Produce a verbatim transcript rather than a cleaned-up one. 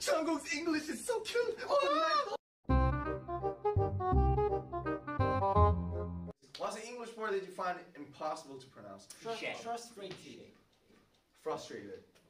Jungkook's English is so cute. Oh, what's the English word that you find impossible to pronounce? Frustrated. Frustrated. Frustrated.